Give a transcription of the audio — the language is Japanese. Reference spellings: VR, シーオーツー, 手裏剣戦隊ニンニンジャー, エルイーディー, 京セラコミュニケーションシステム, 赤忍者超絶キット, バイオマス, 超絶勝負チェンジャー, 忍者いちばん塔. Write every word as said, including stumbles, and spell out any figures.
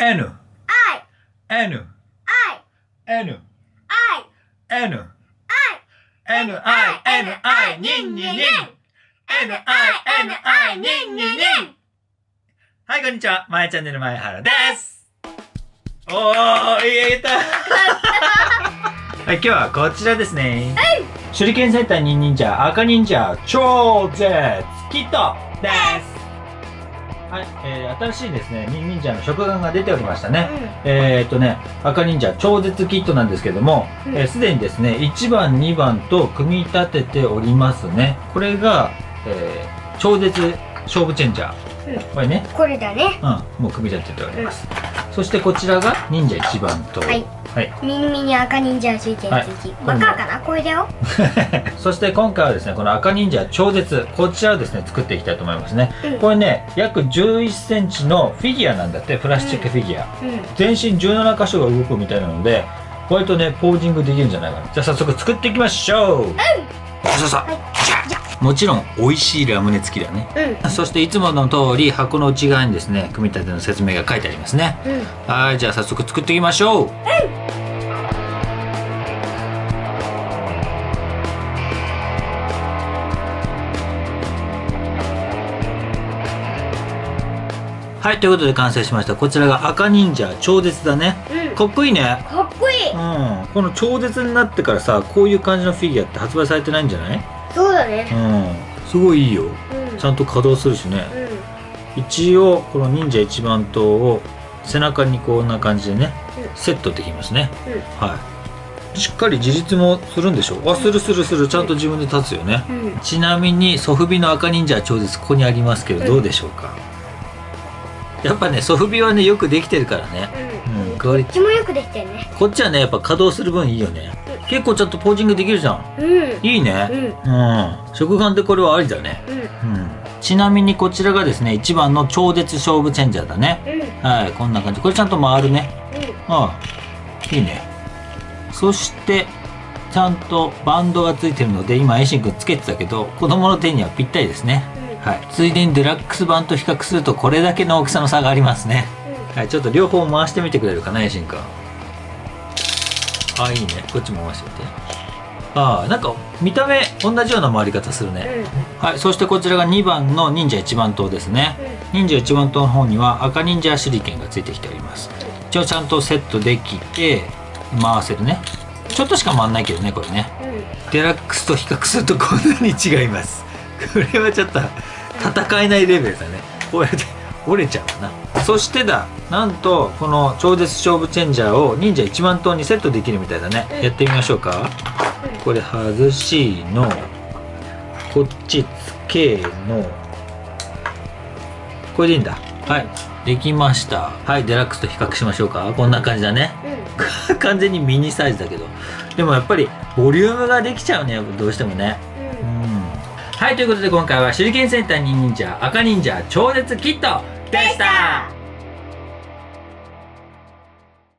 N I N I N I N I N I N I ニンニンニン N I N I ニンニンニン。はい、こんにちは、まえチャンネルまえはらです。おー、言えた。はい、今日はこちらですね。手裏剣戦隊ニンニンジャー赤忍者超絶キットです。はい、えー、新しいですね、ニンニンジャーの食玩が出ておりましたね。うん、えっとね、赤忍者超絶キットなんですけども、すで、うんえー、にですね、いちばん、にばんと組み立てておりますね。これが、えー、超絶勝負チェンジャー。うん、これね。これだね。うん、もう組み立てております。うん、そしてこちらが忍者いちばんと。はい。はい、耳に赤忍者がついてる時、バカかな、これだよ。そして今回はですね、この赤忍者超絶、こちらをですね作っていきたいと思いますね。うん、これね、約じゅういっセンチのフィギュアなんだって、プラスチックフィギュア。うんうん、全身じゅうななかしょが動くみたいなので、割とねポージングできるんじゃないかな。じゃあ早速作っていきましょう。うん、そうそう、はい、もちろん美味しいラムネ付きだね。うん、そしていつもの通り箱の内側にですね組み立ての説明が書いてありますね。うん、はい、じゃあ早速作っていきましょう。うん、はい、ということで完成しました。こちらが赤忍者超絶だね。うん、かっこいいね。かっこいい。うん、この超絶になってからさ、こういう感じのフィギュアって発売されてないんじゃない？そうだね。うん、すごいいいよ。うん、ちゃんと稼働するしね。うん、一応この忍者一番塔を背中にこんな感じでね、うん、セットできますね。うん、はい。しっかり自立もするんでしょう。あ、するするする、ちゃんと自分で立つよね。うん、ちなみにソフビの赤忍者超絶、ここにありますけど、どうでしょうか。やっぱね、ソフビはねよくできてるからね。うん、うん、こっちもよくできてるね。こっちはねやっぱ稼働する分いいよね。うん、結構ちゃんとポージングできるじゃん。うん、いいね。うん、うん、食玩でこれはありだね。うん、うん、ちなみにこちらがですねいちばんの超絶勝負チェンジャーだね。うん、はい、こんな感じ。これちゃんと回るね。うん、ああ、いいね。そしてちゃんとバンドがついてるので、今エイシン君つけてたけど子供の手にはぴったりですね。うん、はい、ついでにデラックス版と比較するとこれだけの大きさの差がありますね。うん、はい、ちょっと両方回してみてくれるかな、エイシン君。あ、いいね。こっちも回してみて。ああ、なんか見た目同じような回り方するね。うん、はい、そしてこちらがにばんの忍者いちばん塔ですね。うん、忍者いちばん塔の方には赤忍者手裏剣がついてきております。うん、一応ちゃんとセットできて回せるね。ちょっとしか回んないけどね、これね。うん、デラックスと比較するとこんなに違います。これはちょっと戦えないレベルだね。こうやって折れちゃうかな。そしてだ、なんとこの超絶勝負チェンジャーを忍者いちばん塔にセットできるみたいだね。うん、やってみましょうか。うん、これ外しの、こっちつけの、これでいいんだ。はい、できました。はい、デラックスと比較しましょうか。こんな感じだね。うん、完全にミニサイズだけど、でもやっぱりボリュームができちゃうね、どうしてもね。はい、ということで今回は手裏剣戦隊ニンニンジャー赤忍者超絶キットでした。